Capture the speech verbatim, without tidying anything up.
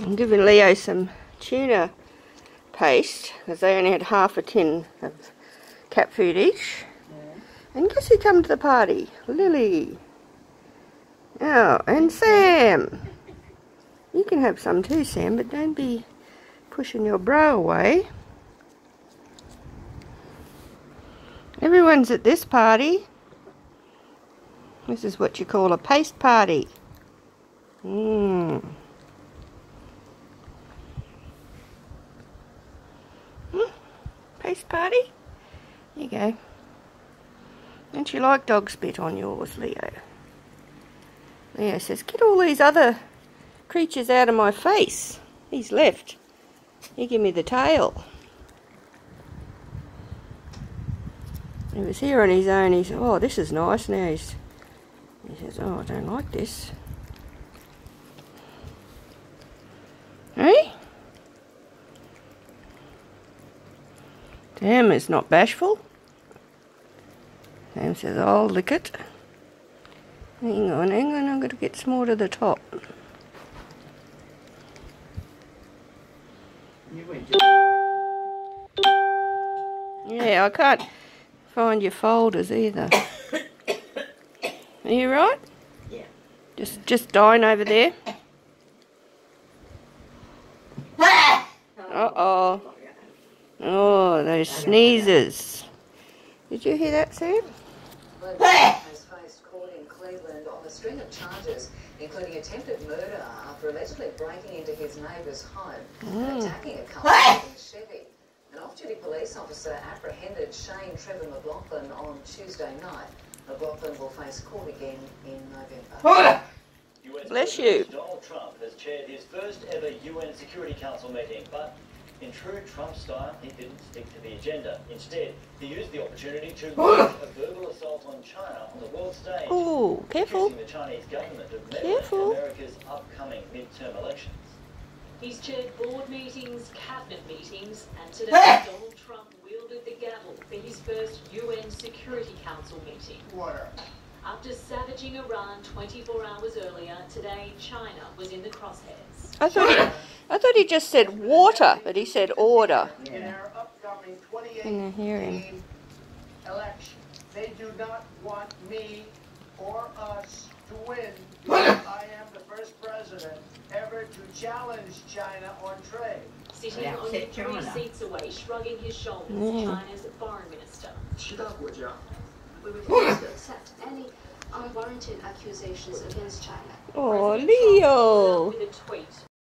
I'm giving Leo some tuna paste because they only had half a tin of cat food each. Yeah. And guess who come to the party? Lily. Oh, and Sam. You can have some too, Sam, but don't be pushing your bra away. Everyone's at this party. This is what you call a paste party. Mmm. Mm. Paste party? There you go. Don't you like dog spit on yours, Leo? Leo says, get all these other creatures out of my face. He's left. You give me the tail. He was here on his own. He said, oh, this is nice. Now he's, he says, oh, I don't like this. Hey? Sam is not bashful. Sam says, I'll lick it. Hang on, hang on, I'm going to get some more to the top. Yeah, I can't find your folders either. Are you right? Yeah. Just just dine over there. Uh-oh. Oh, those sneezes. Did you hear that, Sam? Has faced court in Cleveland on a string of charges, including attempted murder after allegedly breaking into his neighbour's home and attacking a couple in a Chevy. An off-duty police officer apprehended Shane Trevor McLaughlin on Tuesday night. McLaughlin will face court again in November. Bless you. Donald Trump has chaired his first ever U N Security Council meeting, but in true Trump style, he didn't stick to the agenda. Instead, he used the opportunity to launch a verbal assault on China on the world stage. Oh, careful. Accusing the Chinese government of meddling in America's upcoming midterm elections. He's chaired board meetings, cabinet meetings, and today Donald Trump wielded the gavel for his first U N Security Council meeting. Water. After savaging Iran twenty-four hours earlier, today China was in the crosshairs. I thought he, I thought he just said water, but he said order. Yeah. In our upcoming twenty eighteen election, they do not want me or us to win. I am the first president ever to challenge China on trade. Sitting yeah, only three seats away, shrugging his shoulders, mm. China's foreign minister. We refuse to accept any unwarranted accusations against China. Oh, Leo!